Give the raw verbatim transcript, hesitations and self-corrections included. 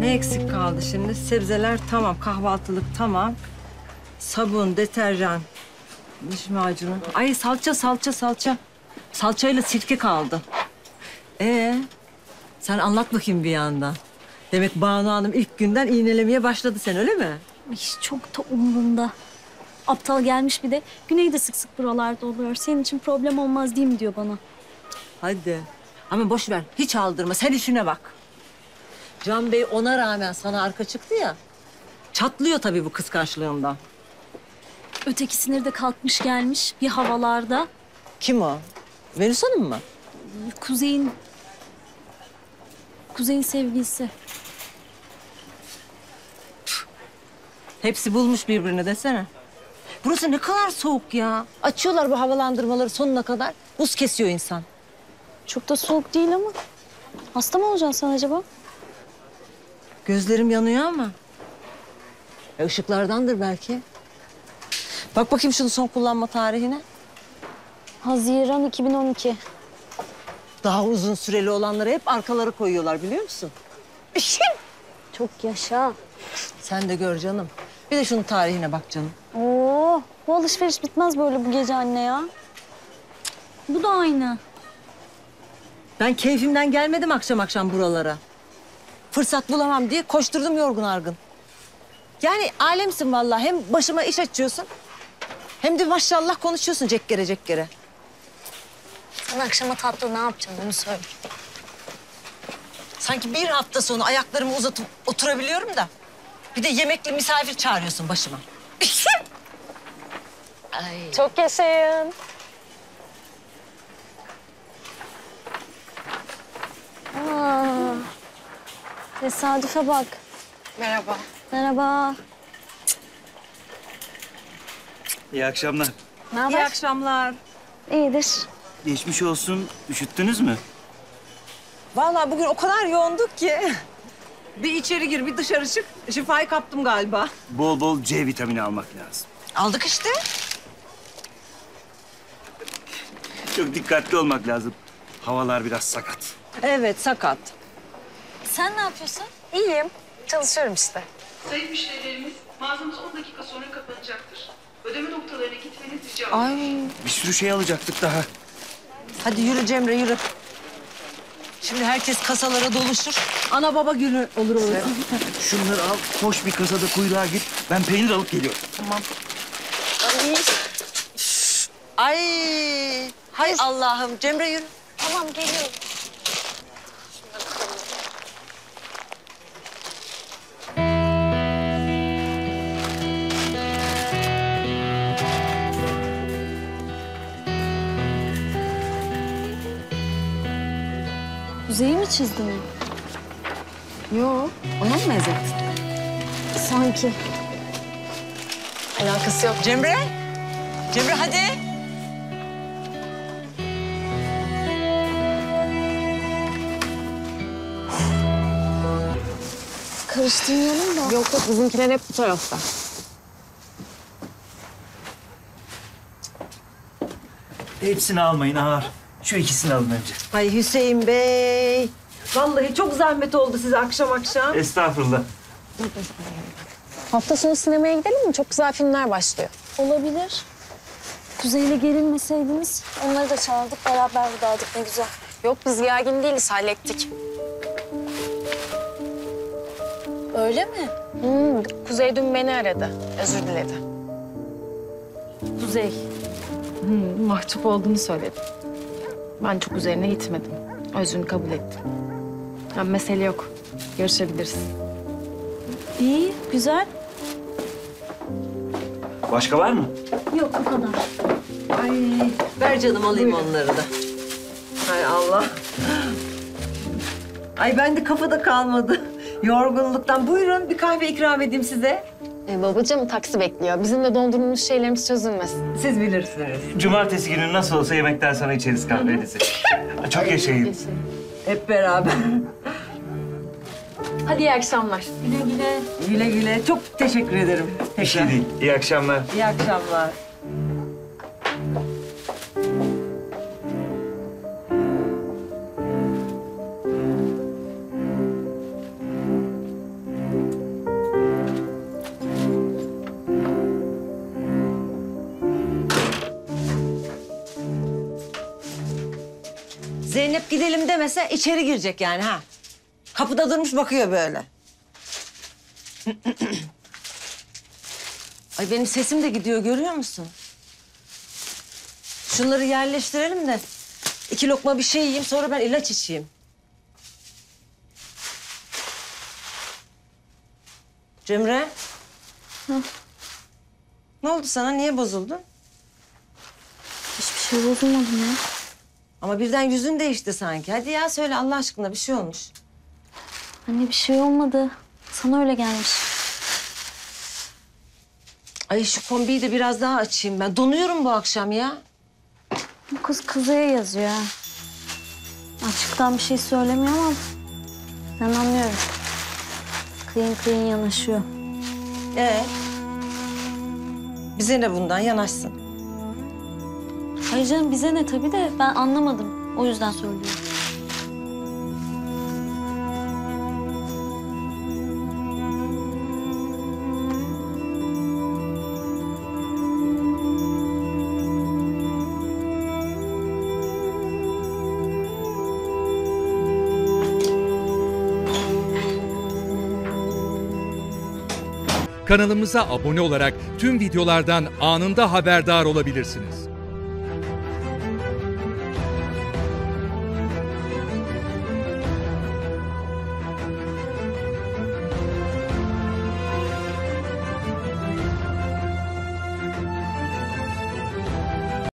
Ne eksik kaldı şimdi? Sebzeler tamam, kahvaltılık tamam. Sabun, deterjan, diş macunu. Ay salça, salça, salça. Salçayla sirke kaldı. Ee, sen anlat bakayım bir yandan. Demek Banu Hanım ilk günden iğnelemeye başladı sen, öyle mi? Hiç çok da umurumda. Aptal gelmiş bir de. Güney de sık sık buralarda oluyor. Senin için problem olmaz değil mi diyor bana. Hadi. Ama boş ver. Hiç aldırma. Sen işine bak. Can Bey ona rağmen sana arka çıktı ya. Çatlıyor tabii bu kıskançlığından. Öteki sinir de kalkmış gelmiş bir havalarda. Kim o? Venüs Hanım mı? Kuzey'in... Kuzey'in sevgilisi. Püh. Hepsi bulmuş birbirini desene. Burası ne kadar soğuk ya. Açıyorlar bu havalandırmaları sonuna kadar. Buz kesiyor insan. Çok da soğuk değil ama. Hasta mı olacaksın sen acaba? Gözlerim yanıyor ama. Ya ışıklardandır belki. Bak bakayım şunun son kullanma tarihine. Haziran iki bin on iki. Daha uzun süreli olanları hep arkaları koyuyorlar biliyor musun? Çok yaşa. Sen de gör canım. Bir de şunun tarihine bak canım. Oo, bu alışveriş bitmez böyle bu gece anne ya. Bu da aynı. Ben keyfimden gelmedim akşam akşam buralara. Fırsat bulamam diye koşturdum yorgun argın. Yani alemsin vallahi. Hem başıma iş açıyorsun... hem de maşallah konuşuyorsun cekkere cekkere. Sen akşama tatlı ne yapacaksın onu söyle. Sanki bir hafta sonu ayaklarımı uzatıp oturabiliyorum da... bir de yemekli misafir çağırıyorsun başıma. Ay. Çok yaşayın. Aa, tesadüfe bak. Merhaba. Merhaba. İyi akşamlar. Ne haber? İyi akşamlar. İyidir. Geçmiş olsun. Üşüttünüz mü? Vallahi bugün o kadar yoğunduk ki. Bir içeri gir, bir dışarı çık. Şifayı kaptım galiba. Bol bol C vitamini almak lazım. Aldık işte. Çok dikkatli olmak lazım. Havalar biraz sakat. Evet, sakat. Sen ne yapıyorsun? İyiyim. Çalışıyorum işte. Sayın müşterilerimiz, mağazamız on dakika sonra kapanacaktır. Ödeme noktalarına gitmeniz rica ederim. Ay. Bir sürü şey alacaktık daha. Hadi yürü Cemre, yürü. Şimdi herkes kasalara doluşur. Ana baba günü olur olur. Şunları al, hoş bir kasada kuyruğa git. Ben peynir alıp geliyorum. Tamam. Ay. Ay. Hay Allah'ım. Cemre yürü. Tamam, geliyorum. Kuzey'i mi çizdin? Yok, ona mı benzettin? Sanki. Alakası yok. Cemre! Cemre hadi! Karıştığın yanında. Yok yok, bizimkiler hep bu tarafta. Hepsini almayın ağır. Şu ikisini alın önce. Ay Hüseyin Bey. Vallahi çok zahmet oldu size akşam akşam. Estağfurullah. Hafta sonu sinemaya gidelim mi? Çok güzel filmler başlıyor. Olabilir. Kuzey'le gelinmeseydiniz onları da çağırdık. Beraber buradaydık ne güzel. Yok biz gergin değiliz hallettik. Öyle mi? Hmm, Kuzey dün beni aradı. Özür diledi. Kuzey. Hmm, mahcup olduğunu söyledi. Ben çok üzerine gitmedim. Özrünü kabul ettim. Yani mesele yok. Görüşebiliriz. İyi, güzel. Başka var mı? Yok, bu kadar. Ay, ver canım alayım buyurun. Onları da. Hay Allah. Ay ben de kafada kalmadı. Yorgunluktan. Buyurun bir kahve ikram edeyim size. Ee, babacığım taksi bekliyor. Bizim de dondurulmuş şeylerimiz çözülmesin. Siz bilirsiniz. Cumartesi günü nasıl olsa yemekten sonra içeriz kahvenizi. Çok yaşayın. Yaşayın. Hep beraber. Hadi iyi akşamlar. Güle güle. Güle güle. Çok teşekkür ederim. Bir şey değil. İyi akşamlar. İyi akşamlar. gidelim demese içeri girecek yani ha. Kapıda durmuş bakıyor böyle. Ay benim sesim de gidiyor görüyor musun? Şunları yerleştirelim de iki lokma bir şey yiyeyim sonra ben ilaç içeyim. Cemre. Hı? Ne oldu sana? Niye bozuldun? Hiçbir şey bozulmadım ya. Ama birden yüzün değişti sanki. Hadi ya söyle Allah aşkına bir şey olmuş. Anne bir şey olmadı. Sana öyle gelmiş. Ay şu kombiyi de biraz daha açayım ben. Donuyorum bu akşam ya. Bu kız Kuzey'e yazıyor ha. Açıktan bir şey söylemiyor ama ben anlıyorum. Kıyın kıyın yanaşıyor. Ee? Bize ne bundan? Yanaşsın. Hayır canım bize ne tabii de ben anlamadım. O yüzden söylüyorum. Kanalımıza abone olarak tüm videolardan anında haberdar olabilirsiniz.